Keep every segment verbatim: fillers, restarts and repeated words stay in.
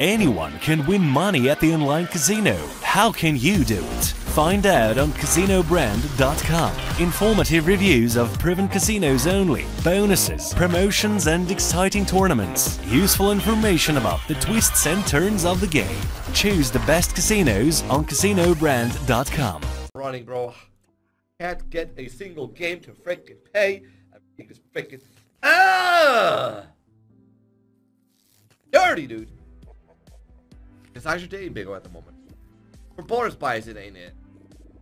Anyone can win money at the online casino. How can you do it? Find out on casino brand dot com. Informative reviews of proven casinos only, bonuses, promotions and exciting tournaments. Useful information about the twists and turns of the game. Choose the best casinos on casino brand dot com. Running, bro. Can't get a single game to freaking pay. I'm just freaking... Ah! Dirty, dude. It's actually dating big at the moment. For bonus buys, it ain't it.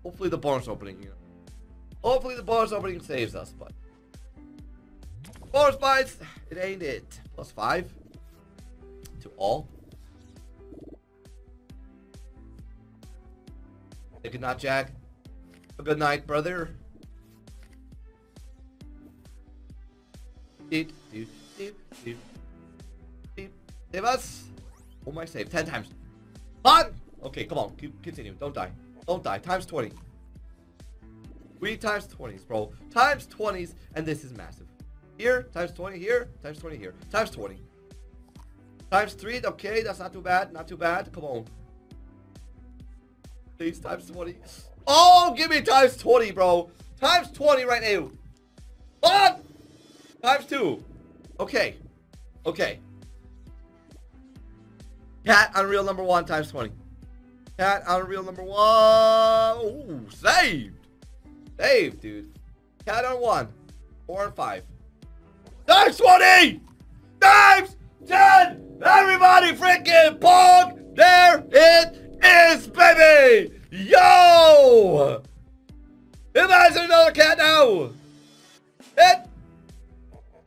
Hopefully the bonus opening, you know. Hopefully the bonus opening saves us, but bonus buys, it ain't it. Plus five to all. They could not jack. Good night, brother. Deep, deep, deep, deep, deep. Save us. Oh my save. Ten times. Fun! Okay, come on. Keep continue. Don't die. Don't die. Times twenty. We times twenties, bro. Times twenties, and this is massive. Here, times twenty here, times twenty here. Times twenty. Times three, okay, that's not too bad. Not too bad. Come on. Please, times twenty. Oh, give me times twenty, bro. Times twenty right now. Fun! Times two. Okay. Okay. Cat on real number one times twenty. Cat on real number one. Ooh, saved. Saved, dude. Cat on one. Four and five. Times twenty! Times ten! Everybody freaking pog! There it is, baby! Yo! Imagine another cat now! It!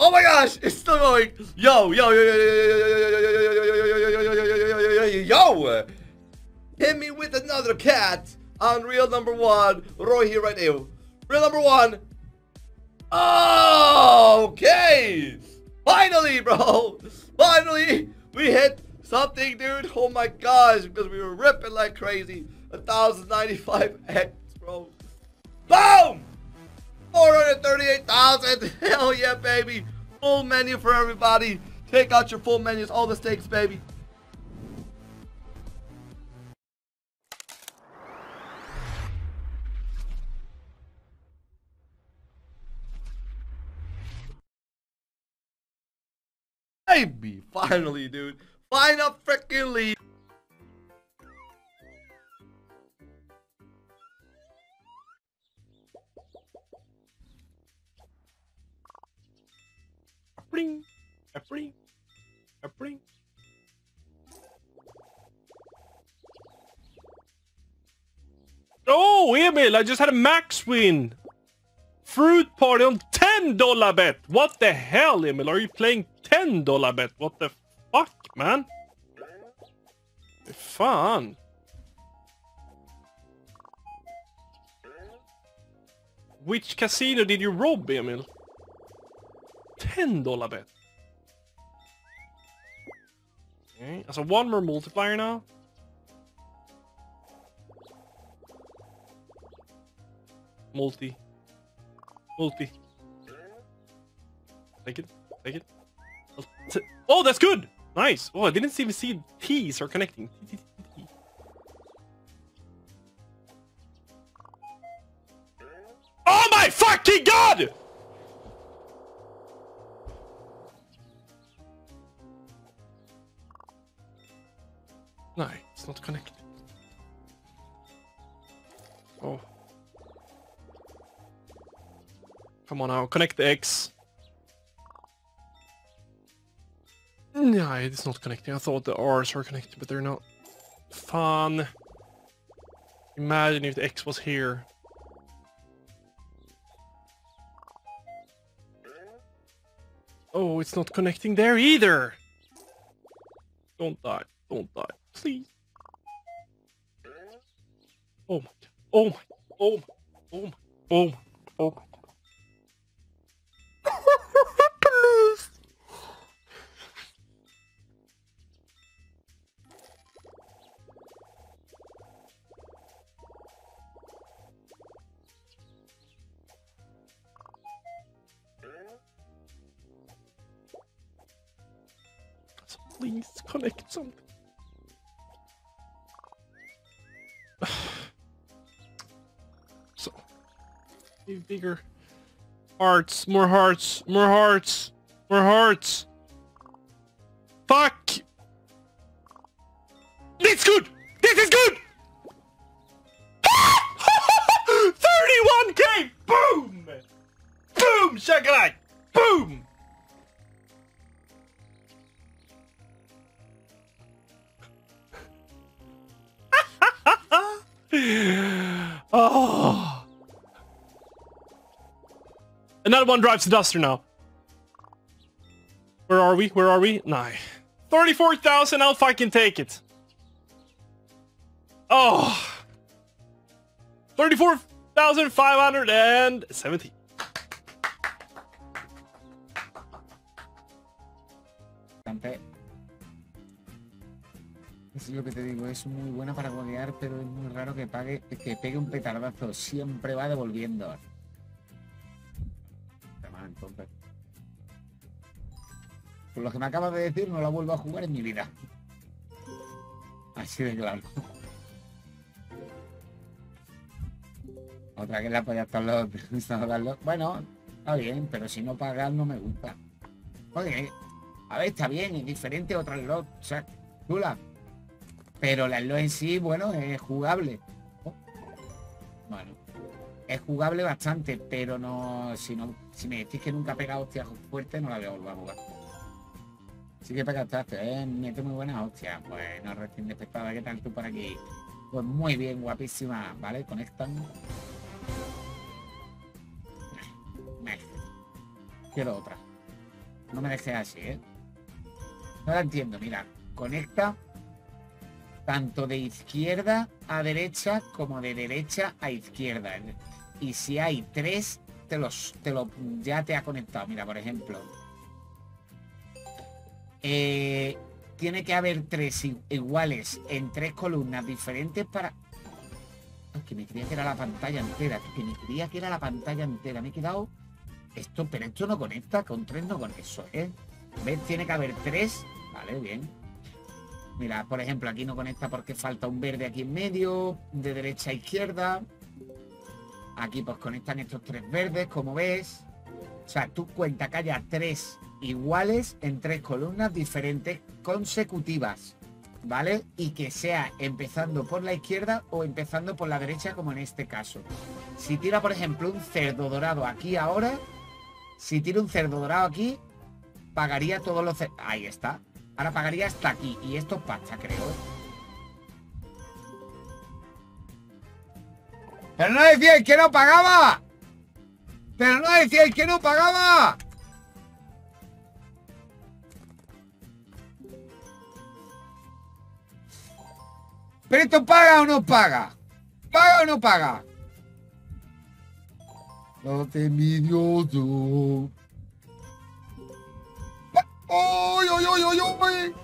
Oh my gosh, it's still going. Yo, yo, yo, yo, yo, yo, yo, yo, yo, yo, yo, yo, yo, yo, yo, yo, hit me with another cat on real number one, right here, right now. Real number one. Oh, okay. Finally, bro. Finally, we hit something, dude. Oh my gosh, because we were ripping like crazy. one thousand ninety-five X, bro. Boom. four hundred thirty-eight thousand. Hell yeah, baby. Full menu for everybody. Take out your full menus, all the steaks, baby. Baby, finally, dude. Final freaking lead. Bring, a bring, a bring. Oh, Emil, I just had a max win. Fruit Party on ten dollar bet. What the hell, Emil? Are you playing ten dollar bet? What the fuck, man? Fun. Which casino did you rob, Emil? ten dollar bet. Okay, so one more multiplier now. Multi. Multi. Take it. Take it. Oh, that's good! Nice! Oh, I didn't even see T's are connecting. Oh my fucking god! No, it's not connected. Oh. Come on now, connect the X. No, it's not connecting. I thought the R's were connected, but they're not. Fun. Imagine if the X was here. Oh, it's not connecting there either. Don't die. Don't die. Please. Oh my god. Oh my. Oh my. Oh my. Oh my. Oh my. Please. Please connect something. So, even bigger. Hearts, more hearts, more hearts, more hearts. Fuck! It's good! This is good! thirty-one K! Boom! Boom! Shakalak! Boom! Oh. Another one drives the duster now. Where are we? Where are we? Nah. thirty-four thousand, I'll fucking take it. Oh. thirty-four thousand five hundred seventy. Campé. Es lo que te digo, es muy buena para golear, pero es muy raro que pague, que pegue un petardazo. Siempre va devolviendo. Por lo que me acabas de decir, no la vuelvo a jugar en mi vida. Así de claro. Otra que la apoya todos los... Bueno, está bien, pero si no pagas no me gusta. Oye, a ver, está bien, es diferente otra slot, o sea, chula. Pero la slot en sí, bueno, es jugable. Oh. Bueno, es jugable bastante, pero no... Si no, si me decís que nunca pega hostias fuertes, no la voy a volver a jugar. Sí que pega hostias, eh, mete muy buenas hostias. Bueno, recién despertada, ¿qué tal tú por aquí? Pues muy bien, guapísima, ¿vale? Conectan. Quiero otra. No me dejes así, ¿eh? No la entiendo, mira. Conecta tanto de izquierda a derecha como de derecha a izquierda. Y si hay tres, te los, te lo, ya te ha conectado. Mira, por ejemplo. Eh, tiene que haber tres iguales en tres columnas diferentes para... Que me creía que era la pantalla entera. Que me creía que era la pantalla entera. Me he quedado... Esto, pero esto no conecta, con tres no con eso, ¿eh? ¿Ves? Tiene que haber tres. Vale, bien. Mira, por ejemplo, aquí no conecta porque falta un verde aquí en medio, de derecha a izquierda. Aquí pues conectan estos tres verdes, como ves. O sea, tú cuenta que haya tres iguales en tres columnas diferentes consecutivas, ¿vale? Y que sea empezando por la izquierda o empezando por la derecha, como en este caso. Si tira, por ejemplo, un cerdo dorado aquí ahora... Si tiro un cerdo dorado aquí, pagaría todos los... Ahí está. Ahora pagaría hasta aquí. Y esto es pasta, creo. ¡Pero no decíais que no pagaba! ¡Pero no decíais que no pagaba! ¿Pero esto paga o no paga? ¿Paga o no paga? No te envidioso. ¡Oy, oy, oy, oy, oy!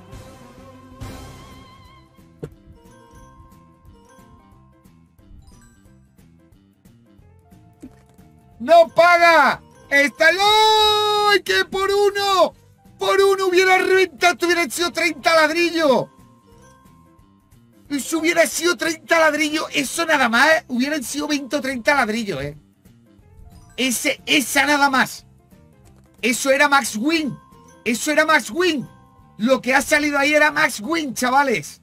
¡No paga! ¡Está lo que por uno! ¡Por uno hubiera reventado! ¡Hubiera hecho treinta ladrillos! Si hubiera sido treinta ladrillos, eso nada más, ¿eh? Hubieran sido veinte o treinta ladrillos, ¿eh? Ese, esa nada más. Eso era Max Win. Eso era Max Win. Lo que ha salido ahí era Max Win, chavales.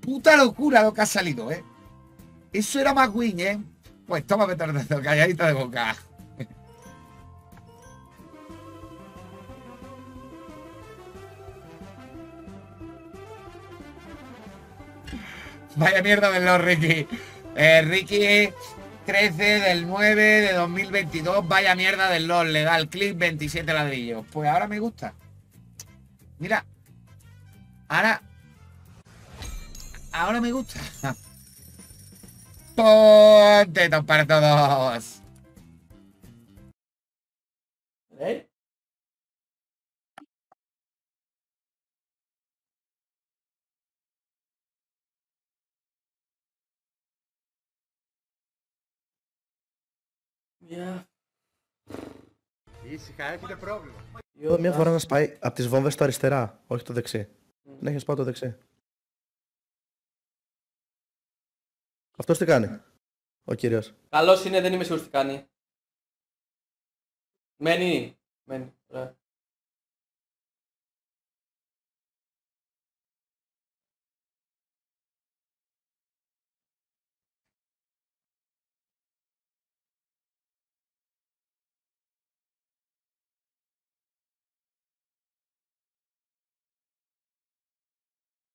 Puta locura lo que ha salido, ¿eh? Eso era Max Win, ¿eh? Pues toma petardazo, calladita de boca. Vaya mierda de los Ricky. Eh, Ricky trece del nueve de dos mil veintidós. Vaya mierda del LOL. Le da el clic, veintisiete ladrillos. Pues ahora me gusta. Mira. Ahora. Ahora me gusta. Ponte top para todos. ¿Eh? Yeah. Ήσυχα, έχετε πρόβλημα. Μία φορά να σπάει από τις βόμβες το αριστερά, όχι το δεξί. Mm. Να έχεις πάει το δεξί. Αυτός τι κάνει, ο κύριος? Καλός είναι, δεν είμαι σίγουρος τι κάνει. Μένει, μένει, ωραία.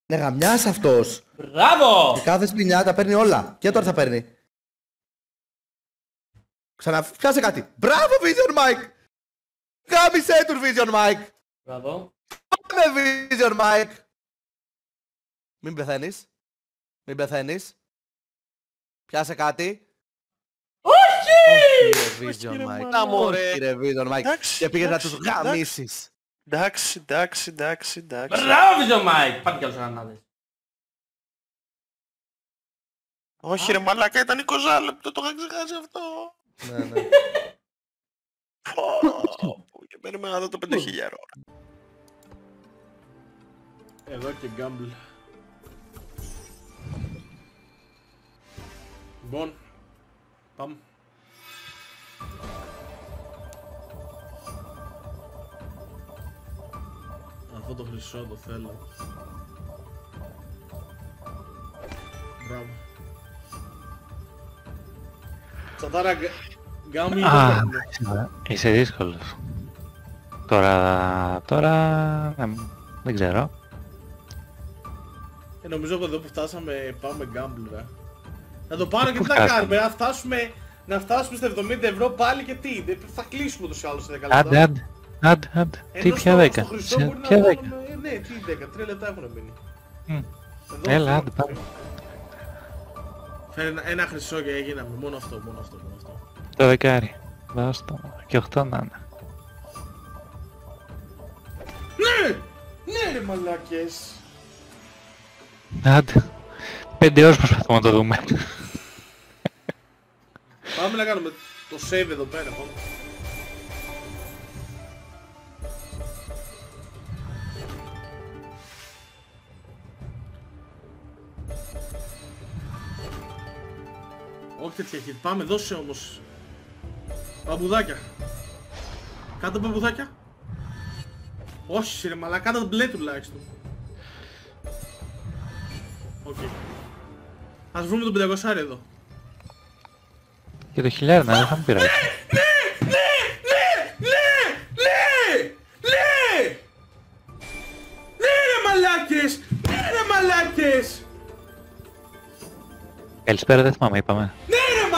Είναι γαμιάς αυτός! Μπράβο! Και κάθε σπινιά τα παίρνει όλα. Και τώρα θα παίρνει. Ξαναφιάσε κάτι. Μπράβο, Vision Mike! Γάμισε τους, Vision Mike! Μπράβο. Πάμε, Vision Mike! Μην πεθαίνεις. Μην πεθαίνεις. Πιάσε κάτι. Όχι! Όχι, Vision Mike. Να μωρέ! Κύριε Vision Mike. Και πήγες να τους γαμίσεις. Εντάξει, εντάξει, εντάξει, εντάξει. Μπράβο, Vision Mike! Πάμε κι άλλους γρανάδες. Όχι ρε μαλάκα, ήταν είκοσι λεπτό, το είχα ξεχάσει αυτό. Ναι, ναι. Και περίμενα να δω το πέντε χιλιάδες ώρα. Εδώ και γκάμπλ. Λοιπόν, πάμε. Αυτό το χρυσό το θέλω. Μπράβο. Τσατάρα γκάμι. Α, είσαι δύσκολος. Τώρα, τώρα, δεν ξέρω. Ε, νομίζω ότι εδώ που φτάσαμε πάμε γκάμπλ, ρε. Να το πάρω και τι θα κάνουμε, να φτάσουμε, να φτάσουμε στα εβδομήντα ευρώ πάλι και τι, θα κλείσουμε τους άλλους σε δέκα λεπτά. Άντε, άντε. Άντε, άντε, τι πια δέκα, πια δέκα. Ναι, τι δέκα, τρία λεπτά έχουν μείνει. Έλα, άντε, πάμε. Φέρε ένα χρυσό και έγιναμε, μόνο αυτό, μόνο αυτό, μόνο αυτό. Το δεκάρι, δώσ' το, και οκτώ να είναι. Ναι, ναι ρε μαλάκες. Άντε, πέντε ώρες προσπαθούμε να το δούμε. Πάμε να κάνουμε το save εδώ πέρα, πάμε. Όχι τέτοια hit, πάμε δώσε όμως. Παμπουδάκια. Κάτω παμπουδάκια. Όχι ρε μαλάκα, κάτω τον μπλε τουλάχιστον. Οκ. Okay. Ας βρούμε τον πεντακόσια εδώ. Και το χιλιάρι να δεν θα μου πειράζει. Ναι! Ναι! Ναι! Ναι! Ναι! Ναι ρε μαλάκες! Ναι ρε μαλάκες! Καλησπέρα, δεν θυμάμαι, είπαμε. Ναι ρε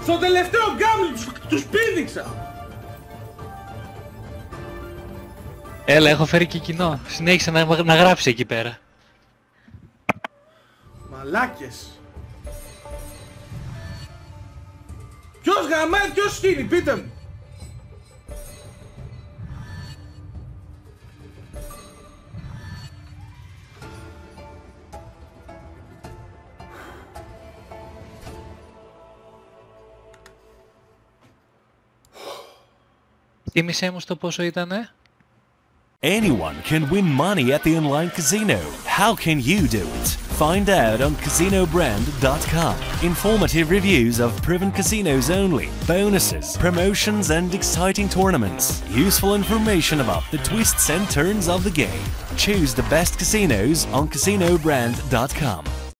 Στο τελευταίο γκάμπλ τους, τους πήδηξα! Έλα, έχω φέρει και κοινό. Συνέχισε να, να γράψει εκεί πέρα. Μαλάκες! Ποιος γαμάει, ποιος σκύνει, πείτε μου! Θύμησέ μου στο πόσο ήτανε. Anyone can win money at the online casino. How can you do it? Find out on casino brand dot com. Informative reviews of proven casinos only, bonuses, promotions and exciting tournaments. Useful information about the twists and turns of the game. Choose the best casinos on casino brand dot com.